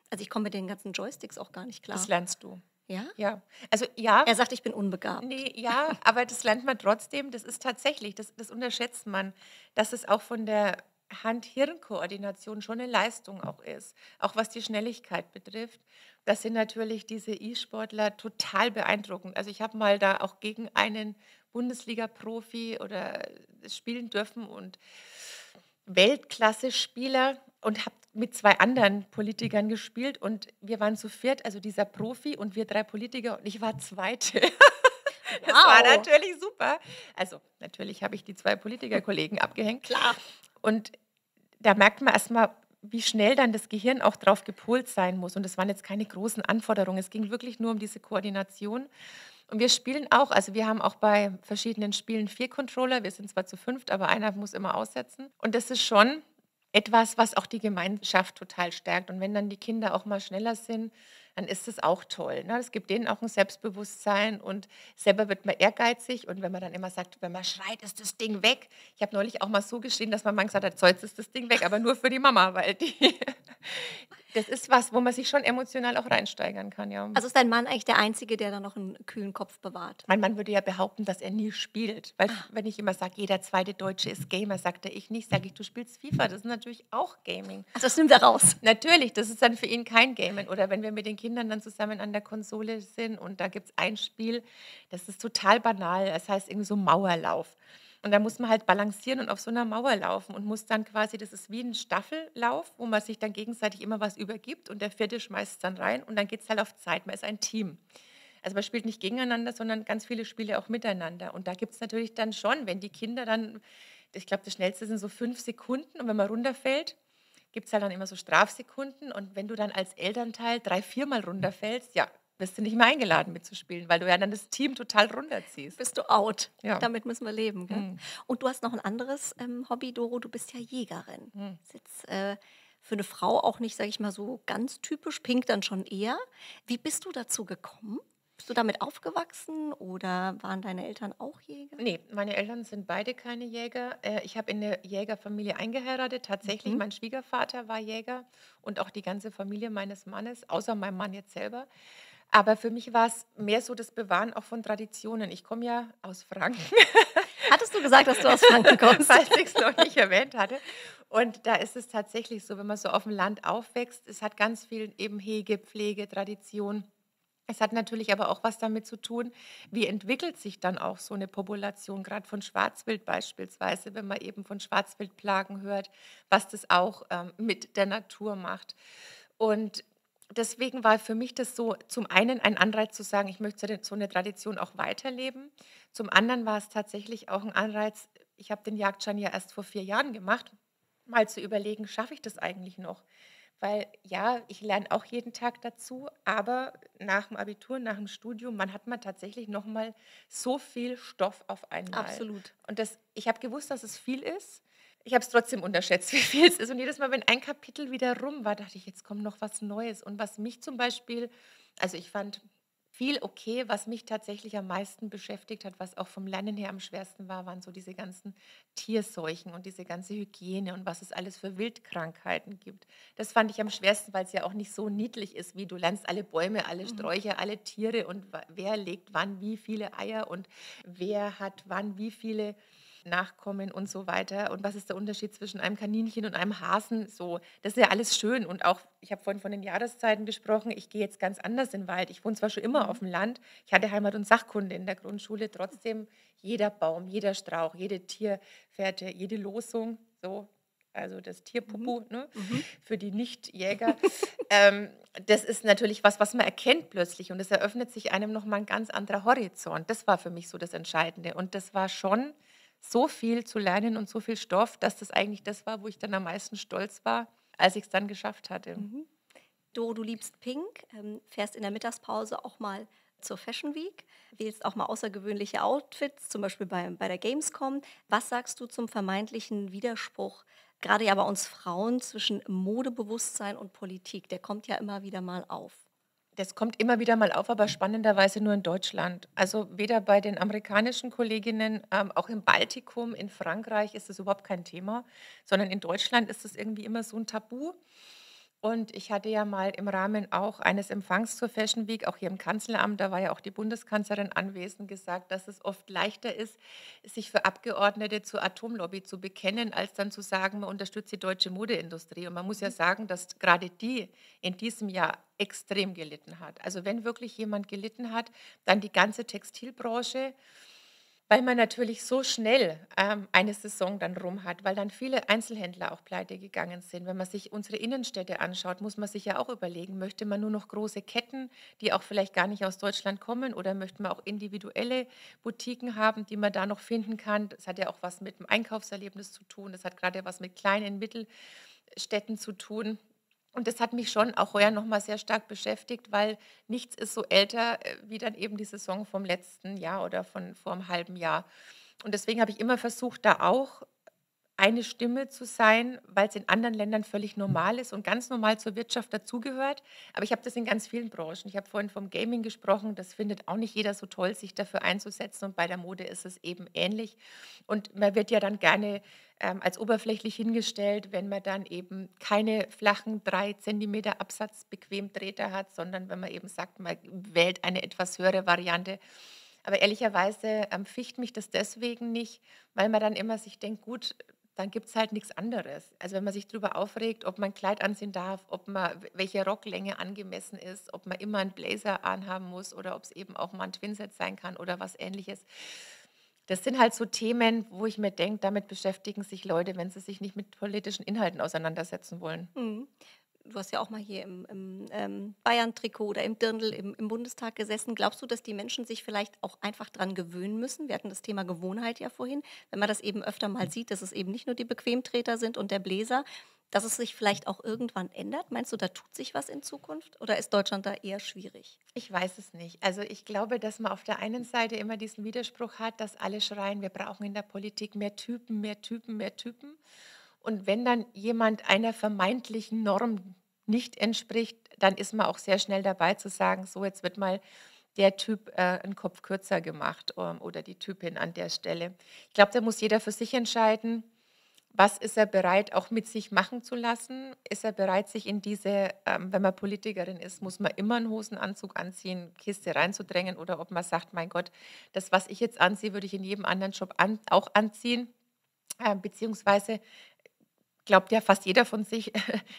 Also ich komme mit den ganzen Joysticks auch gar nicht klar. Das lernst du. Ja? Ja. Also, ja. Er sagt, ich bin unbegabt. Nee, ja, aber das lernt man trotzdem. Das ist tatsächlich, das, das unterschätzt man, dass es auch von der Hand-Hirn-Koordination schon eine Leistung auch ist, auch was die Schnelligkeit betrifft. Das sind natürlich diese E-Sportler total beeindruckend. Also ich habe mal da auch gegen einen Bundesliga-Profi oder spielen dürfen und Weltklasse-Spieler und habe mit zwei anderen Politikern gespielt und wir waren zu viert, also dieser Profi und wir drei Politiker und ich war Zweite. Das wow. war natürlich super. Also natürlich habe ich die zwei Politikerkollegen abgehängt. Klar. Und da merkt man erstmal, wie schnell dann das Gehirn auch drauf gepolt sein muss. Und das waren jetzt keine großen Anforderungen. Es ging wirklich nur um diese Koordination. Und wir spielen auch, also wir haben auch bei verschiedenen Spielen vier Controller. Wir sind zwar zu fünft, aber einer muss immer aussetzen. Und das ist schon etwas, was auch die Gemeinschaft total stärkt. Und wenn dann die Kinder auch mal schneller sind, dann ist das auch toll. Ne? Das gibt denen auch ein Selbstbewusstsein und selber wird man ehrgeizig. Und wenn man dann immer sagt, wenn man schreit, ist das Ding weg. Ich habe neulich auch mal so geschrien, dass man mal gesagt hat, so, jetzt ist das Ding weg, aber nur für die Mama, weil die das ist was, wo man sich schon emotional auch reinsteigern kann. Ja. Also ist dein Mann eigentlich der Einzige, der da noch einen kühlen Kopf bewahrt? Mein Mann würde ja behaupten, dass er nie spielt. Weil Ach. wenn ich immer sage, jeder zweite Deutsche ist Gamer, sagt er ich nicht, sage ich, du spielst FIFA. Das ist natürlich auch Gaming. Also das nimmt er raus? Natürlich, das ist dann für ihn kein Gaming. Oder wenn wir mit den Kindern dann zusammen an der Konsole sind und da gibt es ein Spiel, das ist total banal, das heißt irgendwie so Mauerlauf. Und da muss man halt balancieren und auf so einer Mauer laufen und muss dann quasi, das ist wie ein Staffellauf, wo man sich dann gegenseitig immer was übergibt und der Vierte schmeißt es dann rein und dann geht es halt auf Zeit, man ist ein Team. Also man spielt nicht gegeneinander, sondern ganz viele Spiele auch miteinander. Und da gibt es natürlich dann schon, wenn die Kinder dann, ich glaube das Schnellste sind so fünf Sekunden und wenn man runterfällt, gibt es halt dann immer so Strafsekunden und wenn du dann als Elternteil drei, viermal runterfällst, ja, wirst du nicht mehr eingeladen mitzuspielen, weil du ja dann das Team total runterziehst. Bist du out. Ja. Damit müssen wir leben. Gell? Mhm. Und du hast noch ein anderes ähm, Hobby, Doro, du bist ja Jägerin. Mhm. Das ist jetzt äh, für eine Frau auch nicht, sage ich mal, so ganz typisch, pink dann schon eher. Wie bist du dazu gekommen? Bist du damit aufgewachsen oder waren deine Eltern auch Jäger? Nee, meine Eltern sind beide keine Jäger. Ich habe in eine Jägerfamilie eingeheiratet. Tatsächlich, mhm. mein Schwiegervater war Jäger und auch die ganze Familie meines Mannes, außer meinem Mann jetzt selber. Aber für mich war es mehr so das Bewahren auch von Traditionen. Ich komme ja aus Franken. Hattest du gesagt, dass du aus Franken kommst? Falls ich es noch nicht erwähnt hatte. Und da ist es tatsächlich so, wenn man so auf dem Land aufwächst, es hat ganz viel eben Hege, Pflege, Tradition. Es hat natürlich aber auch was damit zu tun, wie entwickelt sich dann auch so eine Population, gerade von Schwarzwild beispielsweise, wenn man eben von Schwarzwildplagen hört, was das auch ähm, mit der Natur macht. Und deswegen war für mich das so zum einen ein Anreiz zu sagen, ich möchte so eine Tradition auch weiterleben. Zum anderen war es tatsächlich auch ein Anreiz, ich habe den Jagdschein ja erst vor vier Jahren gemacht, mal zu überlegen, schaffe ich das eigentlich noch? Weil ja, ich lerne auch jeden Tag dazu, aber nach dem Abitur, nach dem Studium, man hat man tatsächlich noch mal so viel Stoff auf einmal. Absolut. Und das, ich habe gewusst, dass es viel ist. Ich habe es trotzdem unterschätzt, wie viel es ist. Und jedes Mal, wenn ein Kapitel wieder rum war, dachte ich, jetzt kommt noch was Neues. Und was mich zum Beispiel, also ich fand viel okay, was mich tatsächlich am meisten beschäftigt hat, was auch vom Lernen her am schwersten war, waren so diese ganzen Tierseuchen und diese ganze Hygiene und was es alles für Wildkrankheiten gibt. Das fand ich am schwersten, weil es ja auch nicht so niedlich ist, wie du lernst alle Bäume, alle Sträucher, alle Tiere und wer legt wann wie viele Eier und wer hat wann wie viele Nachkommen und so weiter. Und was ist der Unterschied zwischen einem Kaninchen und einem Hasen? So, das ist ja alles schön. Und auch, ich habe vorhin von den Jahreszeiten gesprochen, ich gehe jetzt ganz anders in den Wald. Ich wohne zwar schon immer auf dem Land, ich hatte Heimat- und Sachkunde in der Grundschule, trotzdem jeder Baum, jeder Strauch, jede Tierfährte, jede Losung, so, also das Tierpupu, mhm. ne, mhm. für die Nichtjäger. ähm, das ist natürlich was, was man erkennt plötzlich und es eröffnet sich einem nochmal ein ganz anderer Horizont. Das war für mich so das Entscheidende und das war schon so viel zu lernen und so viel Stoff, dass das eigentlich das war, wo ich dann am meisten stolz war, als ich es dann geschafft hatte. Mhm. Doro, du liebst Pink, fährst in der Mittagspause auch mal zur Fashion Week, wählst auch mal außergewöhnliche Outfits, zum Beispiel bei, bei der Gamescom. Was sagst du zum vermeintlichen Widerspruch, gerade ja bei uns Frauen, zwischen Modebewusstsein und Politik? Der kommt ja immer wieder mal auf. Das kommt immer wieder mal auf, aber spannenderweise nur in Deutschland. Also weder bei den amerikanischen Kolleginnen, ähm, auch im Baltikum, in Frankreich ist das überhaupt kein Thema, sondern in Deutschland ist das irgendwie immer so ein Tabu. Und ich hatte ja mal im Rahmen auch eines Empfangs zur Fashion Week, auch hier im Kanzleramt, da war ja auch die Bundeskanzlerin anwesend, gesagt, dass es oft leichter ist, sich für Abgeordnete zur Atomlobby zu bekennen, als dann zu sagen, man unterstützt die deutsche Modeindustrie. Und man muss ja sagen, dass gerade die in diesem Jahr extrem gelitten hat. Also wenn wirklich jemand gelitten hat, dann die ganze Textilbranche, weil man natürlich so schnell ähm, eine Saison dann rum hat, weil dann viele Einzelhändler auch pleite gegangen sind. Wenn man sich unsere Innenstädte anschaut, muss man sich ja auch überlegen, möchte man nur noch große Ketten, die auch vielleicht gar nicht aus Deutschland kommen, oder möchte man auch individuelle Boutiquen haben, die man da noch finden kann. Das hat ja auch was mit dem Einkaufserlebnis zu tun, das hat gerade was mit kleinen Mittelstädten zu tun. Und das hat mich schon auch heuer nochmal sehr stark beschäftigt, weil nichts ist so älter wie dann eben die Saison vom letzten Jahr oder von vor einem halben Jahr. Und deswegen habe ich immer versucht, da auch eine Stimme zu sein, weil es in anderen Ländern völlig normal ist und ganz normal zur Wirtschaft dazugehört. Aber ich habe das in ganz vielen Branchen. Ich habe vorhin vom Gaming gesprochen. Das findet auch nicht jeder so toll, sich dafür einzusetzen. Und bei der Mode ist es eben ähnlich. Und man wird ja dann gerne ähm, als oberflächlich hingestellt, wenn man dann eben keine flachen drei Zentimeter Absatz bequem Drähte hat, sondern wenn man eben sagt, man wählt eine etwas höhere Variante. Aber ehrlicherweise ähm, ficht mich das deswegen nicht, weil man dann immer sich denkt, gut, dann gibt es halt nichts anderes. Also wenn man sich darüber aufregt, ob man ein Kleid anziehen darf, ob man welche Rocklänge angemessen ist, ob man immer einen Blazer anhaben muss oder ob es eben auch mal ein Twinset sein kann oder was Ähnliches. Das sind halt so Themen, wo ich mir denke, damit beschäftigen sich Leute, wenn sie sich nicht mit politischen Inhalten auseinandersetzen wollen. Mhm. Du hast ja auch mal hier im, im ähm, Bayern-Trikot oder im Dirndl im, im Bundestag gesessen. Glaubst du, dass die Menschen sich vielleicht auch einfach dran gewöhnen müssen? Wir hatten das Thema Gewohnheit ja vorhin. Wenn man das eben öfter mal sieht, dass es eben nicht nur die Bequemtreter sind und der Bläser, dass es sich vielleicht auch irgendwann ändert? Meinst du, da tut sich was in Zukunft? Oder ist Deutschland da eher schwierig? Ich weiß es nicht. Also ich glaube, dass man auf der einen Seite immer diesen Widerspruch hat, dass alle schreien, wir brauchen in der Politik mehr Typen, mehr Typen, mehr Typen. Und wenn dann jemand einer vermeintlichen Norm nicht entspricht, dann ist man auch sehr schnell dabei zu sagen, so jetzt wird mal der Typ äh, einen Kopf kürzer gemacht ähm, oder die Typin an der Stelle. Ich glaube, da muss jeder für sich entscheiden, was ist er bereit, auch mit sich machen zu lassen? Ist er bereit, sich in diese, ähm, wenn man Politikerin ist, muss man immer einen Hosenanzug anziehen, Kiste reinzudrängen oder ob man sagt, mein Gott, das, was ich jetzt anziehe, würde ich in jedem anderen Job an, auch anziehen, äh, beziehungsweise glaubt ja fast jeder von sich,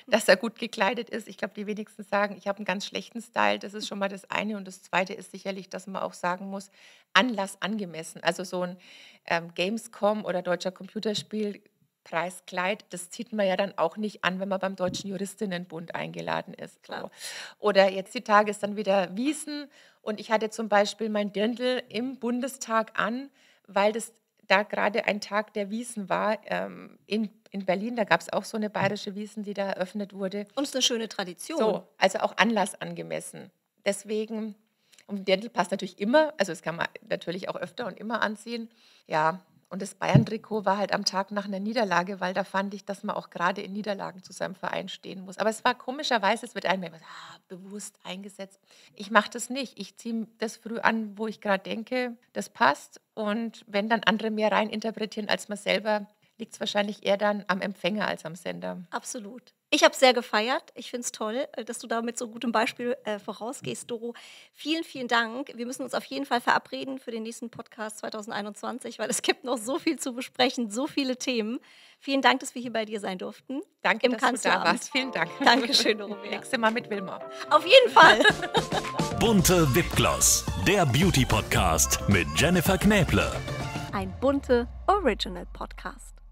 dass er gut gekleidet ist. Ich glaube, die wenigsten sagen, ich habe einen ganz schlechten Style. Das ist schon mal das eine. Und das Zweite ist sicherlich, dass man auch sagen muss, Anlass angemessen. Also so ein ähm, Gamescom oder Deutscher Computerspielpreis Kleid, das zieht man ja dann auch nicht an, wenn man beim Deutschen Juristinnenbund eingeladen ist. Klar. Oder jetzt die Tage ist dann wieder Wiesn. Und ich hatte zum Beispiel mein Dirndl im Bundestag an, weil das da gerade ein Tag der Wiesn war ähm, in In Berlin, da gab es auch so eine bayerische Wiesn, die da eröffnet wurde. Und es ist eine schöne Tradition. So, also auch Anlass angemessen. Deswegen, und Dirndl passt natürlich immer, also das kann man natürlich auch öfter und immer anziehen. Ja, und das Bayern-Trikot war halt am Tag nach einer Niederlage, weil da fand ich, dass man auch gerade in Niederlagen zu seinem Verein stehen muss. Aber es war komischerweise, es wird einem immer ah, bewusst eingesetzt. Ich mache das nicht. Ich ziehe das früh an, wo ich gerade denke, das passt. Und wenn dann andere mehr reininterpretieren als man selber, liegt es wahrscheinlich eher dann am Empfänger als am Sender. Absolut. Ich habe sehr gefeiert. Ich finde es toll, dass du da mit so gutem Beispiel äh, vorausgehst, Doro. Vielen, vielen Dank. Wir müssen uns auf jeden Fall verabreden für den nächsten Podcast zwanzig einundzwanzig, weil es gibt noch so viel zu besprechen, so viele Themen. Vielen Dank, dass wir hier bei dir sein durften. Danke, im dass Kanzleramt. Du da warst. Vielen Dank. Dankeschön, Doro. Nächstes Mal mit Wilma. Auf jeden Fall. Bunte V I P Gloss, der Beauty-Podcast mit Jennifer Knäble. Ein Bunte Original Podcast.